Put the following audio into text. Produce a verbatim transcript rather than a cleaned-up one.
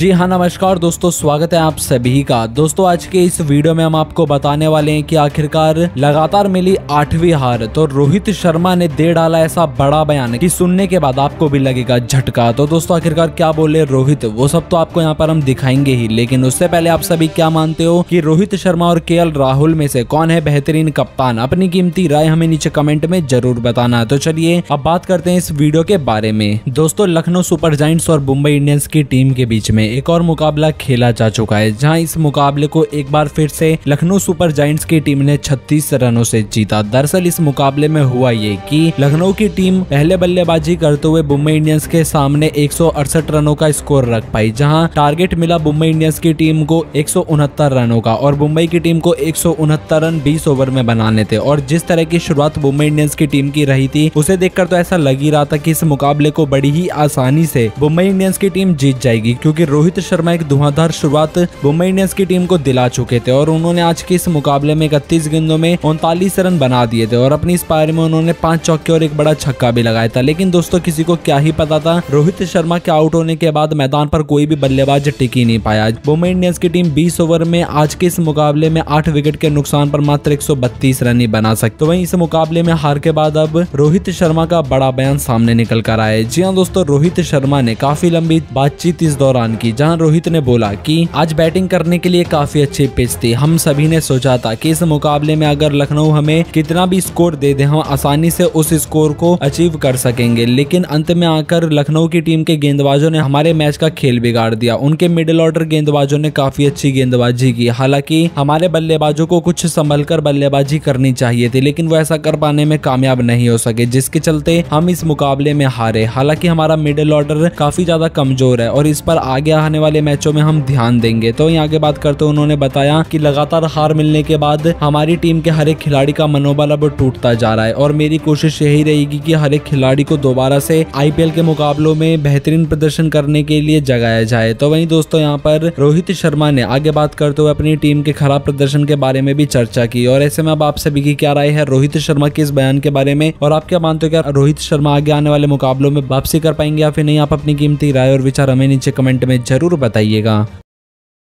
जी हाँ नमस्कार दोस्तों, स्वागत है आप सभी का। दोस्तों आज के इस वीडियो में हम आपको बताने वाले हैं कि आखिरकार लगातार मिली आठवीं हार तो रोहित शर्मा ने दे डाला ऐसा बड़ा बयान कि सुनने के बाद आपको भी लगेगा झटका। तो दोस्तों आखिरकार क्या बोले रोहित, वो सब तो आपको यहाँ पर हम दिखाएंगे ही, लेकिन उससे पहले आप सभी क्या मानते हो कि रोहित शर्मा और के एल राहुल में से कौन है बेहतरीन कप्तान? अपनी कीमती राय हमें नीचे कमेंट में जरूर बताना। तो चलिए अब बात करते हैं इस वीडियो के बारे में। दोस्तों लखनऊ सुपर जाइंट्स और मुंबई इंडियंस की टीम के बीच में एक और मुकाबला खेला जा चुका है, जहां इस मुकाबले को एक बार फिर से लखनऊ सुपर जाइंट्स की टीम ने छत्तीस रनों से जीता। दरअसल इस मुकाबले में हुआ ये कि लखनऊ की टीम पहले बल्लेबाजी करते हुए मुंबई इंडियंस के सामने एक सौ अड़सठ रनों का स्कोर रख पाई, जहां टारगेट मिला मुंबई इंडियंस की टीम को एक सौ उनहत्तर रनों का और मुंबई की टीम को एक सौ उनहत्तर रन बीस ओवर में बनाने थे। और जिस तरह की शुरुआत मुंबई इंडियंस की टीम की रही थी उसे देखकर तो ऐसा लग ही रहा था कि इस मुकाबले को बड़ी ही आसानी से मुंबई इंडियंस की टीम जीत जाएगी, क्योंकि रोहित शर्मा एक धुआंधार शुरुआत मुंबई इंडियंस की टीम को दिला चुके थे और उन्होंने आज के इस मुकाबले में इकतीस गेंदों में उनतालीस रन बना दिए थे और अपनी इस पारी में उन्होंने पांच चौके और एक बड़ा छक्का भी लगाया था। लेकिन दोस्तों किसी को क्या ही पता था, रोहित शर्मा के आउट होने के बाद मैदान पर कोई भी बल्लेबाज टिक ही नहीं पाया। मुंबई इंडियंस की टीम बीस ओवर में आज के इस मुकाबले में आठ विकेट के नुकसान पर मात्र एक सौ बत्तीस रन ही बना सकते। वहीं इस मुकाबले में हार के बाद अब रोहित शर्मा का बड़ा बयान सामने निकल कर आया है। जी हाँ दोस्तों, रोहित शर्मा ने काफी लंबी बातचीत इस दौरान की, जहां रोहित ने बोला कि आज बैटिंग करने के लिए काफी अच्छी पिच थी। हम सभी ने सोचा था कि इस मुकाबले में अगर लखनऊ हमें कितना भी स्कोर दे दे हम आसानी से उस स्कोर को अचीव कर सकेंगे, लेकिन अंत में आकर लखनऊ की टीम के गेंदबाजों ने हमारे मैच का खेल बिगाड़ दिया। उनके मिडिल ऑर्डर गेंदबाजों ने काफी अच्छी गेंदबाजी की, हालांकि हमारे बल्लेबाजों को कुछ संभल कर बल्लेबाजी करनी चाहिए थी, लेकिन वो ऐसा कर पाने में कामयाब नहीं हो सके, जिसके चलते हम इस मुकाबले में हारे। हालांकि हमारा मिडिल ऑर्डर काफी ज्यादा कमजोर है और इस पर आगे आने वाले मैचों में हम ध्यान देंगे। तो यहाँ आगे बात करते हुए उन्होंने बताया कि लगातार हार मिलने के बाद हमारी टीम के हर एक खिलाड़ी का मनोबल अब टूटता जा रहा है और मेरी कोशिश यही रहेगी कि हर एक खिलाड़ी को दोबारा से आई पी एल के मुकाबलों में बेहतरीन प्रदर्शन करने के लिए जगाया जाए। तो वहीं दोस्तों यहाँ पर रोहित शर्मा ने आगे बात करते हुए अपनी टीम के खराब प्रदर्शन के बारे में भी चर्चा की। और ऐसे में अब आप सभी की क्या राय है रोहित शर्मा के इस बयान के बारे में, और आप क्या मानते हो क्या रोहित शर्मा आगे आने वाले मुकाबलों में वापसी कर पाएंगे या फिर नहीं? आप अपनी कीमती राय और विचार हमें नीचे कमेंट में जरूर बताइएगा।